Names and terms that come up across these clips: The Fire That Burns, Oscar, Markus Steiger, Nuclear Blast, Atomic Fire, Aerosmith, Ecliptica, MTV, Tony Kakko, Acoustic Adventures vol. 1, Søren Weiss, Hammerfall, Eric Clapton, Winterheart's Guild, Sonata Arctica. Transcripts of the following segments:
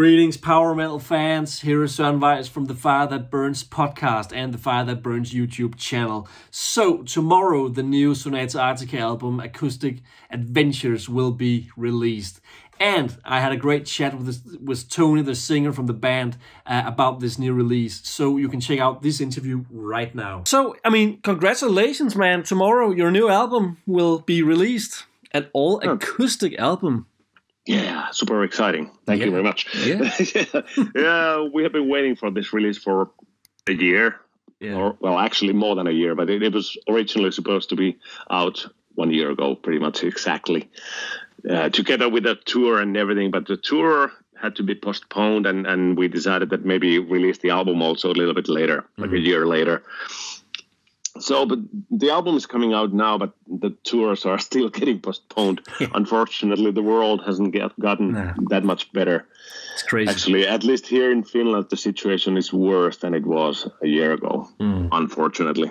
Greetings, power metal fans. Here is Søren Weiss from The Fire That Burns podcast and The Fire That Burns YouTube channel. So, tomorrow the new Sonata Arctica album, Acoustic Adventures, will be released. And I had a great chat with Tony, the singer from the band, about this new release. So you can check out this interview right now. So, I mean, congratulations, man. Tomorrow your new album will be released. An all-acoustic album. Yeah, super exciting. Thank you very much. Yeah. Yeah, we have been waiting for this release for a year. Yeah. Or, well, actually more than a year, but it was originally supposed to be out 1 year ago, pretty much exactly. Together with a tour and everything, but the tour had to be postponed, and we decided that maybe release the album also a little bit later, like a year later. So, but the album is coming out now, but the tours are still getting postponed. Unfortunately, the world hasn't gotten that much better. It's crazy. Actually, at least here in Finland, the situation is worse than it was a year ago, unfortunately.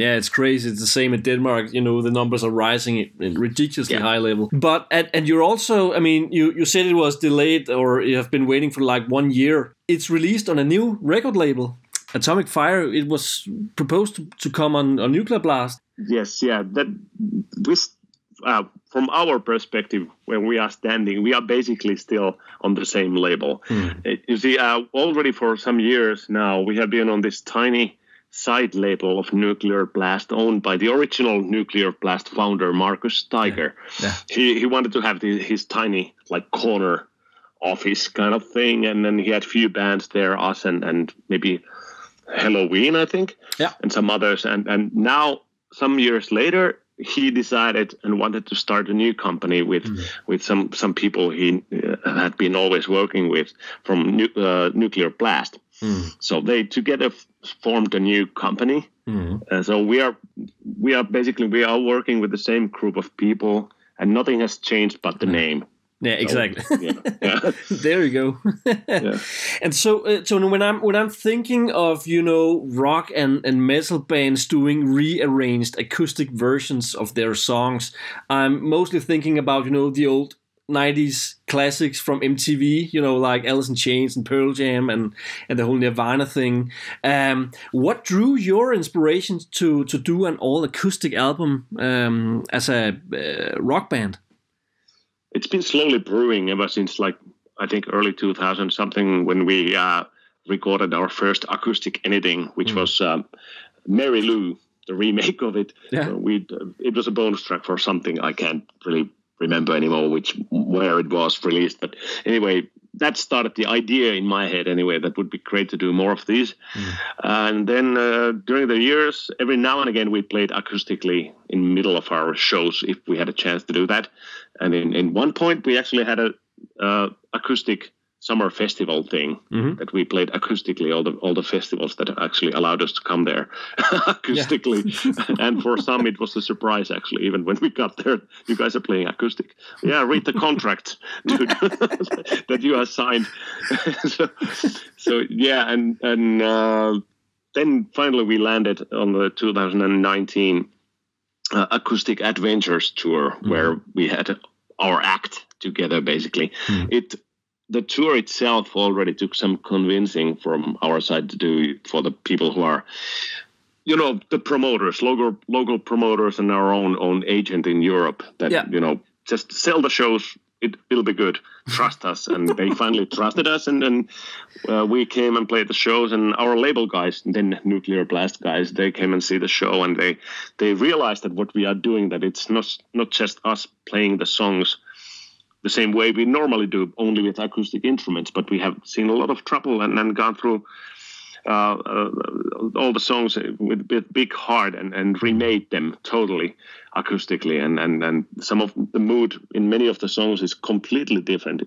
Yeah, it's crazy. It's the same in Denmark. You know, the numbers are rising at ridiculously high level. But, and you're also, I mean, you said it was delayed, or you have been waiting for like 1 year. It's released on a new record label. Atomic Fire, it was proposed to come on Nuclear Blast. Yes, yeah. That from our perspective, where we are standing, we are basically still on the same label. You see, already for some years now, we have been on this tiny side label of Nuclear Blast, owned by the original Nuclear Blast founder, Markus Steiger. Yeah. He wanted to have his tiny like corner office kind of thing, and then he had a few bands there, us and maybe Halloween, I think, and some others. And now, some years later, he decided and wanted to start a new company with some people he had been always working with from Nuclear Blast. So they together formed a new company. So we are working with the same group of people, and nothing has changed but the name. Yeah, exactly. There you go. And so when I'm thinking of, you know, rock and metal bands doing rearranged acoustic versions of their songs, I'm mostly thinking about, you know, the old 90s classics from MTV, you know, like Alice in Chains and Pearl Jam and the whole Nirvana thing. What drew your inspirations to do an all acoustic album as a rock band? It's been slowly brewing ever since, like, I think early 2000 something, when we recorded our first acoustic anything, which was Mary Lou, the remake of it. Yeah. It was a bonus track for something I can't really remember anymore where it was released. But anyway, that started the idea in my head anyway, that would be great to do more of these. And then during the years, every now and again, we played acoustically in the middle of our shows if we had a chance to do that. And in one point, we actually had a acoustic summer festival thing that we played acoustically, all the festivals that actually allowed us to come there acoustically. And for some, it was a surprise, actually, even when we got there, you guys are playing acoustic. Yeah, read the contract, dude, that you have signed. so yeah, and then finally we landed on the 2019 Acoustic Adventures tour, where we had our act together, basically. The tour itself already took some convincing from our side to do for the people who are, you know, the promoters, local promoters, and our own agent in Europe that, you know, just sell the shows. It'll be good. Trust us. And they finally trusted us. And then we came and played the shows, and our label guys, and then Nuclear Blast guys, they came and see the show, and they realized that what we are doing, that it's not just us playing the songs the same way we normally do, only with acoustic instruments, but we have seen a lot of trouble and gone through all the songs with big heart and remade them totally acoustically, and some of the mood in many of the songs is completely different.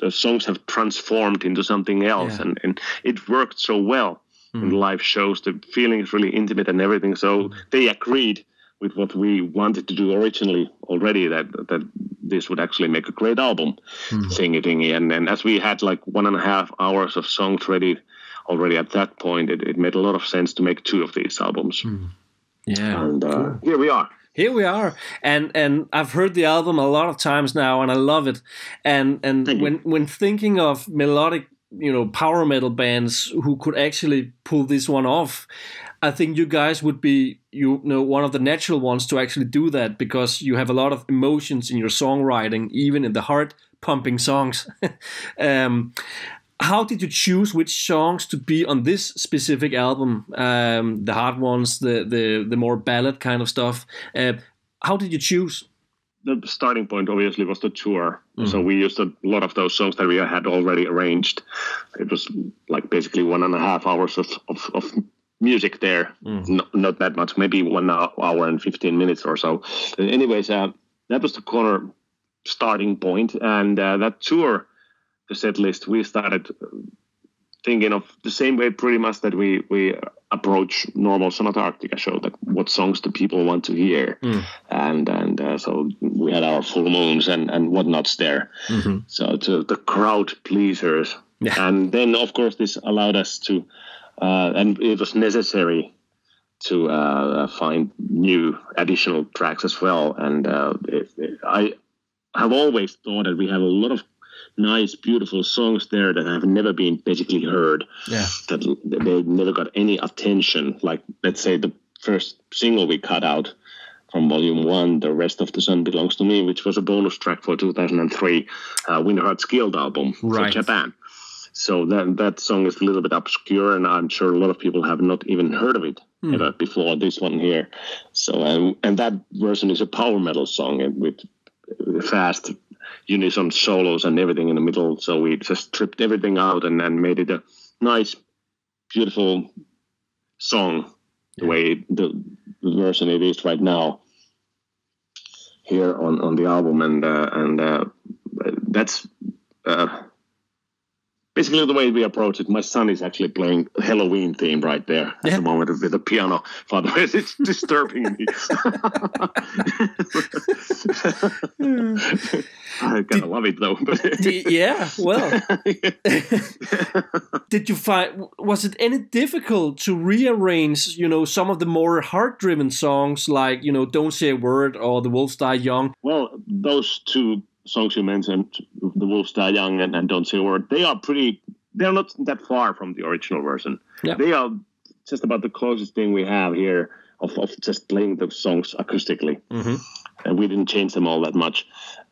The songs have transformed into something else, and it worked so well in live shows. The feeling is really intimate and everything, so they agreed with what we wanted to do originally already, that this would actually make a great album, thingy. And as we had like 1.5 hours of songs ready already at that point, it made a lot of sense to make two of these albums. Yeah. And cool. Here we are. here we are. And I've heard the album a lot of times now, and I love it. And when thinking of melodic, you know, power metal bands who could actually pull this one off, I think you guys would be, you know, one of the natural ones to actually do that, because you have a lot of emotions in your songwriting, even in the heart pumping songs. How did you choose which songs to be on this specific album? The hard ones, the more ballad kind of stuff. How did you choose? The starting point obviously was the tour. Mm-hmm. So we used a lot of those songs that we had already arranged. It was like basically 1.5 hours of music there. Mm-hmm. Not that much, maybe 1 hour and 15 minutes or so. And anyways, that was the corner starting point. And that tour, the set list, we started thinking of the same way pretty much that we approach normal Sonata Arctica show, that what songs do people want to hear. Mm. And so we had our full moons and whatnots there. Mm-hmm. So to the crowd pleasers. Yeah. And then, of course, this allowed us to, and it was necessary to find new additional tracks as well. And I have always thought that we have a lot of nice, beautiful songs there that have never been basically heard. Yeah, that they never got any attention. Like, let's say the first single we cut out from Vol. 1, "The Rest of the Sun Belongs to Me," which was a bonus track for 2003 Winterheart's Guild album from Japan. So that song is a little bit obscure, and I'm sure a lot of people have not even heard of it ever before this one here. So and that version is a power metal song with fast unison solos and everything in the middle. So we just stripped everything out and then made it a nice, beautiful song, the way the version it is right now here on the album. And that's basically the way we approach it. My son is actually playing Halloween theme right there at the moment with the piano. By the way, it's disturbing me. I kind of love it though. Yeah, well. Did you find, was it any difficult to rearrange, you know, some of the more heart-driven songs like, you know, "Don't Say a Word" or "The Wolves Die Young"? Well, those two songs you mentioned, "The Wolves Die Young" and "Don't Say a Word," they're not that far from the original version. Yeah. They are just about the closest thing we have here of just playing the songs acoustically. Mm-hmm. And we didn't change them all that much.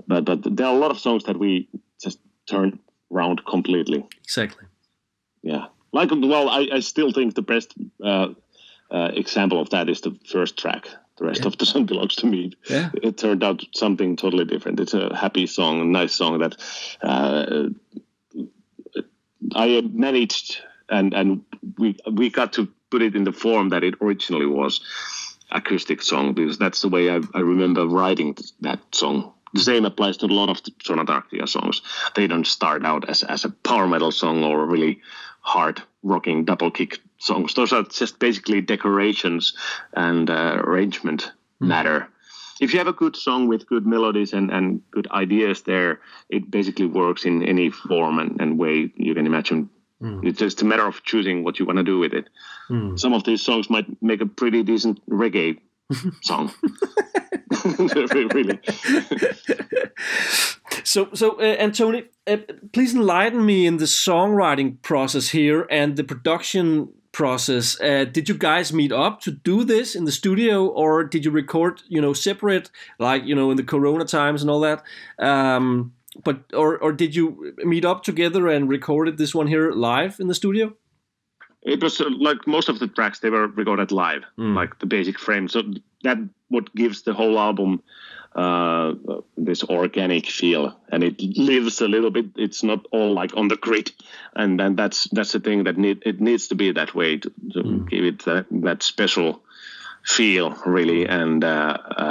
But there are a lot of songs that we just turned around completely. Exactly. Yeah. Like, well, I still think the best example of that is the first track, "The Rest of the Sun Belongs to Me." Yeah. It turned out something totally different. It's a happy song, a nice song that I managed, and we got to put it in the form that it originally was, acoustic song, because that's the way I remember writing that song. The same applies to a lot of the Sonata Arctica songs. They don't start out as a power metal song or a really hard rocking double kick songs. Those are just basically decorations and arrangement matter. If you have a good song with good melodies and good ideas there, it basically works in any form and way you can imagine. It's just a matter of choosing what you want to do with it. Some of these songs might make a pretty decent reggae song. Really. So Tony, please enlighten me in the songwriting process here and the production process. Did you guys meet up to do this in the studio, or did you record, you know, separate, like, you know, in the Corona times and all that? Or did you meet up together and recorded this one here live in the studio? It was like most of the tracks, they were recorded live, like the basic frame. So that what gives the whole album this organic feel, and it lives a little bit. It's not all like on the grid, and that's the thing that it needs to be that way to give it that special feel, really.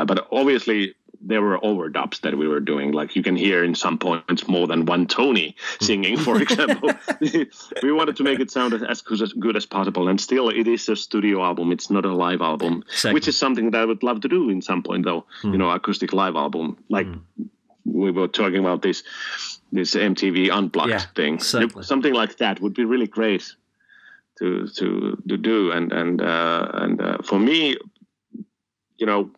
But obviously there were overdubs that we were doing. Like, you can hear in some points more than one Tony singing, for example. We wanted to make it sound as good as possible. And still, it is a studio album. It's not a live album, which is something that I would love to do in some point, though. You know, acoustic live album. Like, we were talking about this MTV Unplugged thing. Exactly. Something like that would be really great to do. And for me, you know,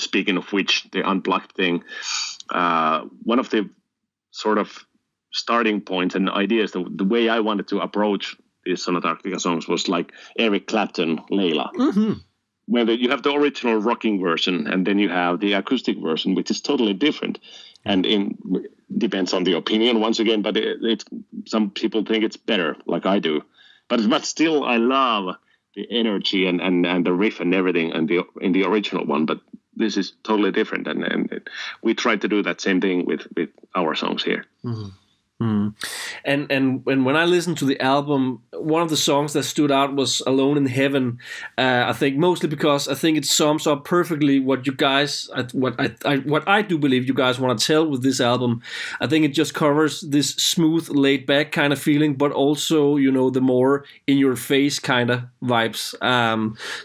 speaking of which, the unplugged thing, one of the sort of starting points and ideas, the way I wanted to approach these Sonata Arctica songs was like Eric Clapton, Layla. Mm-hmm. Where you have the original rocking version and then you have the acoustic version, which is totally different. And depends on the opinion once again, but it's some people think it's better, like I do. But still, I love the energy and the riff and everything and in the original one. But this is totally different, and we tried to do that same thing with our songs here. Mm-hmm. Mm. And when I listened to the album, one of the songs that stood out was "Alone in Heaven." I think mostly because I think it sums up perfectly what you guys, what I do believe you guys want to tell with this album. I think it just covers this smooth, laid back kind of feeling, but also, you know, the more in your face kind of vibes.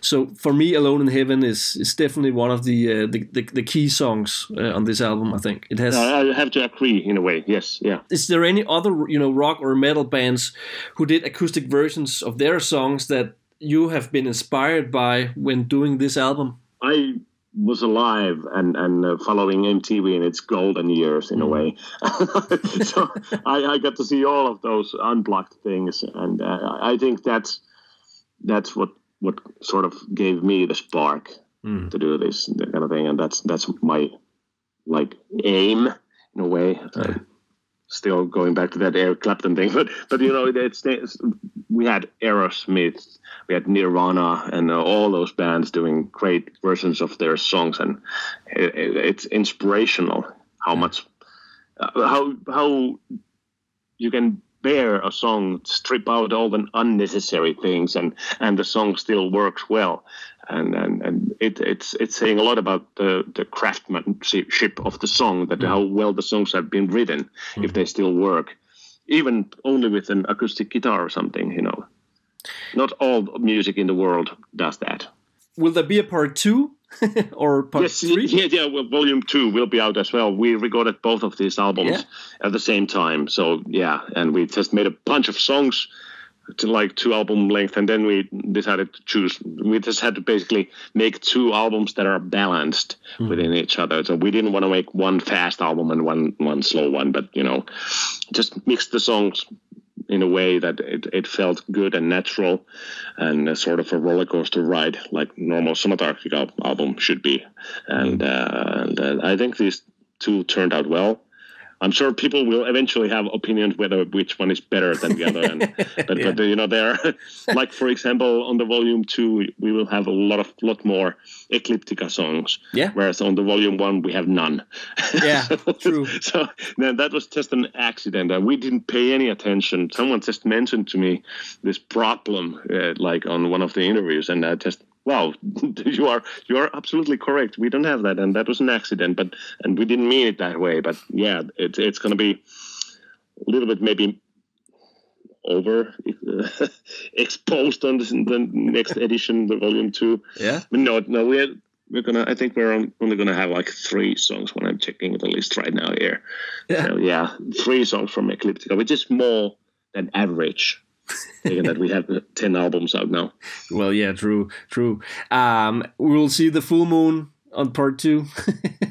So for me, "Alone in Heaven" is definitely one of the key songs on this album. I think it has. I have to agree in a way. Yes. Yeah. Is there any other, you know, rock or metal bands who did acoustic versions of their songs that you have been inspired by when doing this album? I was alive and following MTV in its golden years in a way. So I got to see all of those unplugged things, and I think that's what sort of gave me the spark to do this kind of thing, and that's my like aim in a way. Still going back to that Eric Clapton thing, but you know, we had Aerosmith, we had Nirvana, and all those bands doing great versions of their songs, and it's inspirational how much how you can bear a song, strip out all the unnecessary things, and the song still works well, and it's saying a lot about the craftsmanship of the song, that how well the songs have been written, if they still work, even only with an acoustic guitar or something, you know. Not all music in the world does that. Will there be a part 2? Or part 3? Yeah, well, volume 2 will be out as well. We recorded both of these albums at the same time. So, yeah, and we just made a bunch of songs to like 2 album length, and then we decided to choose. We just had to basically make 2 albums that are balanced within each other. So we didn't want to make one fast album and one slow one, but, you know, just mix the songs in a way that it felt good and natural, and sort of a roller coaster ride like normal Sonata Arctica album should be. And I think these 2 turned out well. I'm sure people will eventually have opinions whether which one is better than the other. But you know, there, like for example, on the volume 2, we will have a lot more Ecliptica songs. Yeah. Whereas on the volume 1, we have none. Yeah, true. So then that was just an accident, and we didn't pay any attention. Someone just mentioned to me this problem, like on one of the interviews, and I just. Wow, you are absolutely correct. We don't have that, and that was an accident. And we didn't mean it that way. But yeah, it's going to be a little bit maybe over exposed on the next edition, the volume 2. Yeah. But no, we're gonna. I think we're only gonna have like 3 songs when I'm checking the list right now here. Yeah. So, yeah, 3 songs from Ecliptica, which is more than average. Given that we have 10 albums out now. Well, yeah, true. We will see the full moon on part 2.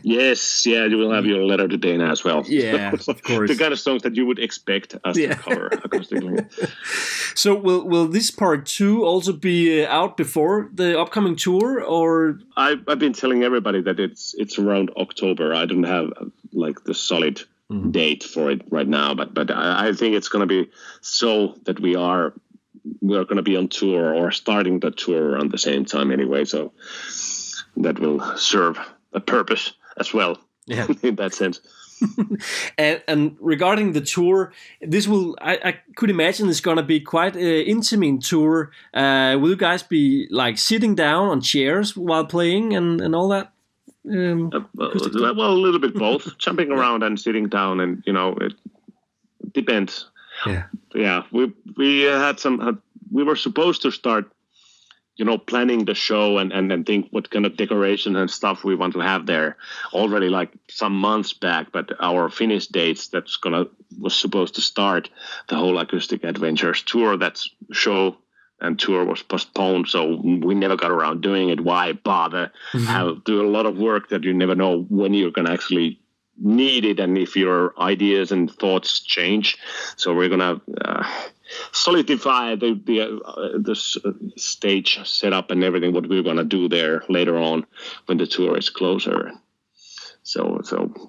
Yes, yeah, you will have your letter to Dana as well. Yeah, of course. The kind of songs that you would expect us to cover acoustically. So will this part 2 also be out before the upcoming tour? Or I've been telling everybody that it's around October. I don't have like the solid date for it right now, but I think it's going to be so that we're going to be on tour or starting the tour around the same time anyway, so that will serve a purpose as well in that sense. and regarding the tour, this will, I could imagine it's going to be quite an intimate tour. Will you guys be like sitting down on chairs while playing and all that? Well, a little bit both, jumping around and sitting down, and you know, it depends. Yeah. We had some. We were supposed to start, you know, planning the show and think what kind of decoration and stuff we want to have there already, like some months back. But our Finnish dates was supposed to start the whole Acoustic Adventures tour. That's show. tour was postponed, so we never got around doing it. Why bother? Do a lot of work that you never know when you're going to actually need it, and if your ideas and thoughts change. So we're going to solidify the stage setup and everything, what we're going to do there later on when the tour is closer. So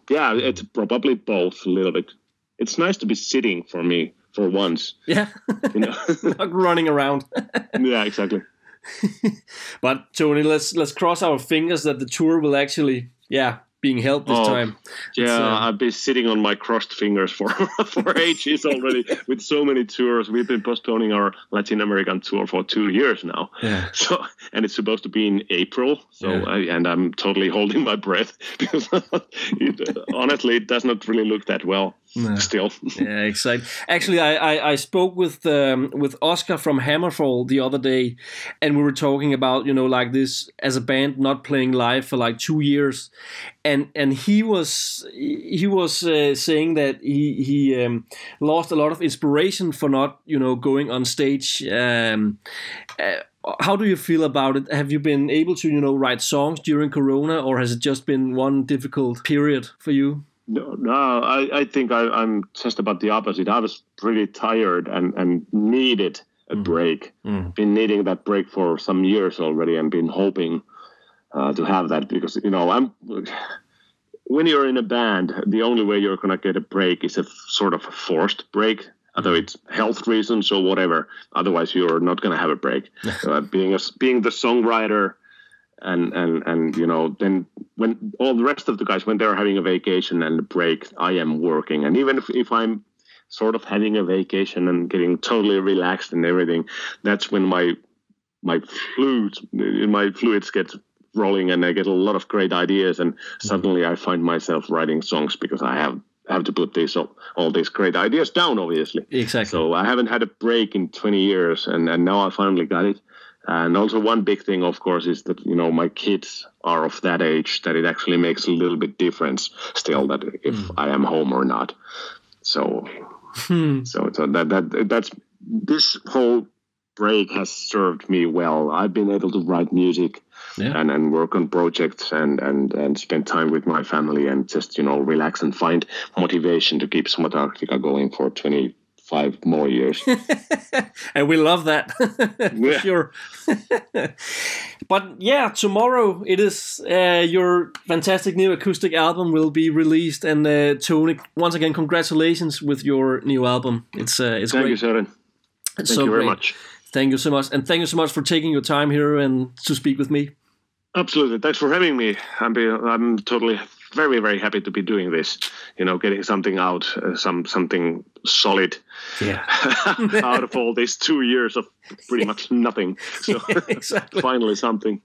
yeah, it's probably both a little bit. It's nice to be sitting for me for once. Yeah. You know? Not running around. Yeah, exactly. But Tony, let's cross our fingers that the tour will actually, being held this time. Yeah, I've been sitting on my crossed fingers for ages already with so many tours. We've been postponing our Latin American tour for 2 years now. Yeah. So, and it's supposed to be in April. So, yeah. And I'm totally holding my breath because honestly, it does not really look that well. No. Still, yeah, exactly. Actually, I spoke with Oscar from Hammerfall the other day, and we were talking about like this as a band not playing live for like 2 years, and he was saying that he lost a lot of inspiration for not going on stage. How do you feel about it? Have you been able to write songs during Corona, or has it just been one difficult period for you? No, I think I'm just about the opposite. I was really tired and needed a break. Been needing that break for some years already, and been hoping to have that, because when you're in a band, the only way you're gonna get a break is a sort of a forced break. Although it's health reasons or whatever, otherwise you're not gonna have a break. Being the songwriter. And then when all the rest of the guys, when they're having a vacation and a break, I am working. And even if I'm sort of having a vacation and getting totally relaxed and everything, that's when my fluids get rolling and I get a lot of great ideas. And suddenly I find myself writing songs because I have to put all these great ideas down, obviously. Exactly. So I haven't had a break in 20 years, and now I finally got it. And also one big thing, of course, is that, my kids are of that age that it actually makes a little bit difference still that if I am home or not. So that's this whole break has served me well. I've been able to write music and work on projects and spend time with my family and just, relax and find motivation to keep Sonata Arctica going for 25 more years. And we love that. For sure. But yeah, tomorrow it is your fantastic new acoustic album will be released, and Tony, once again, congratulations with your new album. It's great. Thank you, Søren. Thank you very much. Thank you so much, and thank you so much for taking your time here and to speak with me. Absolutely. Thanks for having me. I'm totally very, very happy to be doing this, getting something out, something solid out of all these 2 years of pretty much nothing. So exactly. Finally something.